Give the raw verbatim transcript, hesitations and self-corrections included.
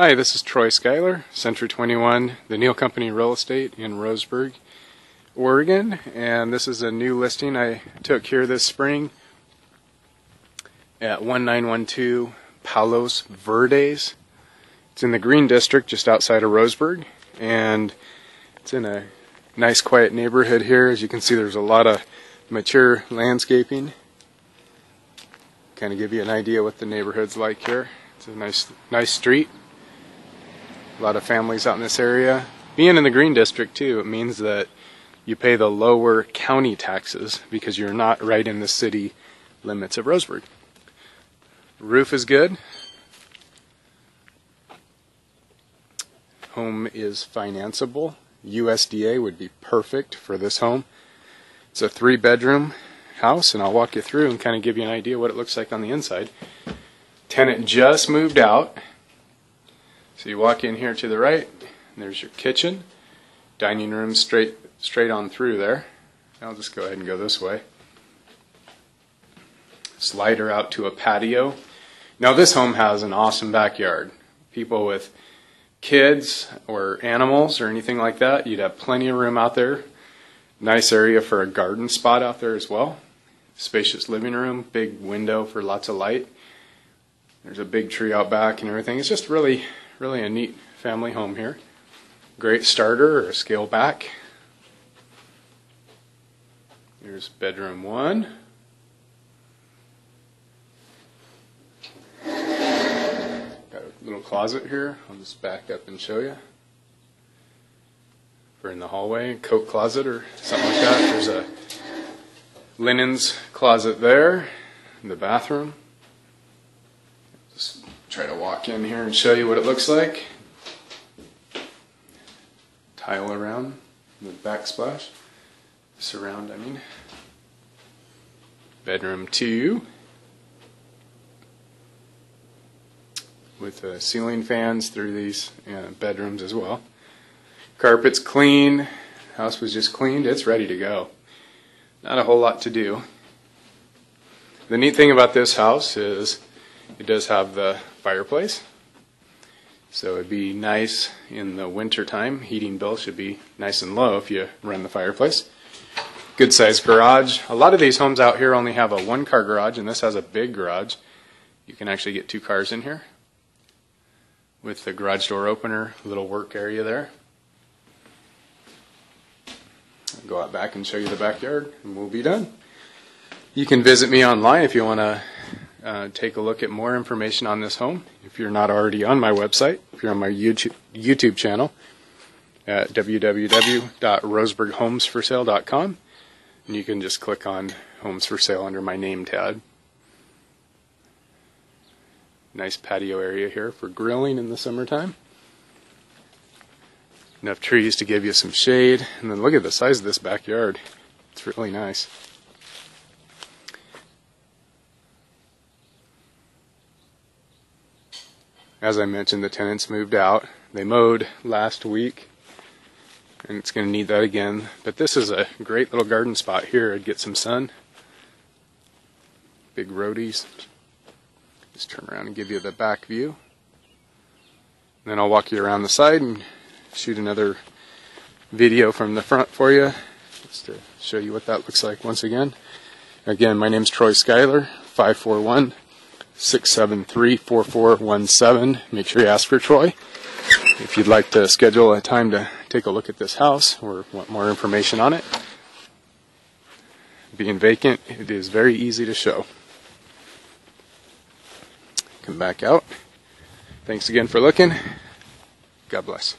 Hi, this is Troy Schuyler, Century twenty-one, The Neil Company Real Estate in Roseburg, Oregon, and this is a new listing I took here this spring at one nine one two Palos Verdes. It's in the Green District just outside of Roseburg, and it's in a nice quiet neighborhood here. As you can see, there's a lot of mature landscaping. Kind of give you an idea what the neighborhood's like here. It's a nice, nice street. A lot of families out in this area. Being in the Green District too, it means that you pay the lower county taxes because you're not right in the city limits of Roseburg. Roof is good. Home is financeable. U S D A would be perfect for this home. It's a three bedroom house, and I'll walk you through and kind of give you an idea what it looks like on the inside. Tenant just moved out. So you walk in here to the right, and there's your kitchen, dining room straight straight on through there. I'll just go ahead and go this way. Slider out to a patio. Now this home has an awesome backyard. People with kids or animals or anything like that, you'd have plenty of room out there. Nice area for a garden spot out there as well. Spacious living room, big window for lots of light. There's a big tree out back and everything. It's just really Really a neat family home here. Great starter or scale back. Here's bedroom one. Got a little closet here. I'll just back up and show you. We're in the hallway, coat closet or something like that. There's a linens closet there in the bathroom. Just try to walk in here and show you what it looks like. Tile around the backsplash. Surround, I mean. Bedroom two. With uh, ceiling fans through these uh, bedrooms as well. Carpet's clean. House was just cleaned. It's ready to go. Not a whole lot to do. The neat thing about this house is it does have the fireplace, so it'd be nice in the winter time. Heating bill should be nice and low if you run the fireplace. Good sized garage. A lot of these homes out here only have a one car garage, and this has a big garage. You can actually get two cars in here with the garage door opener, little work area there. I'll go out back and show you the backyard, and we'll be done. You can visit me online if you want to Uh, take a look at more information on this home if you're not already on my website. If you're on my YouTube, YouTube channel at w w w dot roseburg homes for sale dot com, and you can just click on Homes for Sale under my name tag. Nice patio area here for grilling in the summertime. Enough trees to give you some shade, and then look at the size of this backyard. It's really nice. As I mentioned, the tenants moved out. They mowed last week, and it's going to need that again. But this is a great little garden spot here. I'd get some sun. Big roadies. Just turn around and give you the back view. And then I'll walk you around the side and shoot another video from the front for you, just to show you what that looks like once again. Again, my name's Troy Schuyler, five four one. six seven three, four four one seven. Make sure you ask for Troy. If you'd like to schedule a time to take a look at this house or want more information on it. Being vacant, it is very easy to show. Come back out. Thanks again for looking. God bless.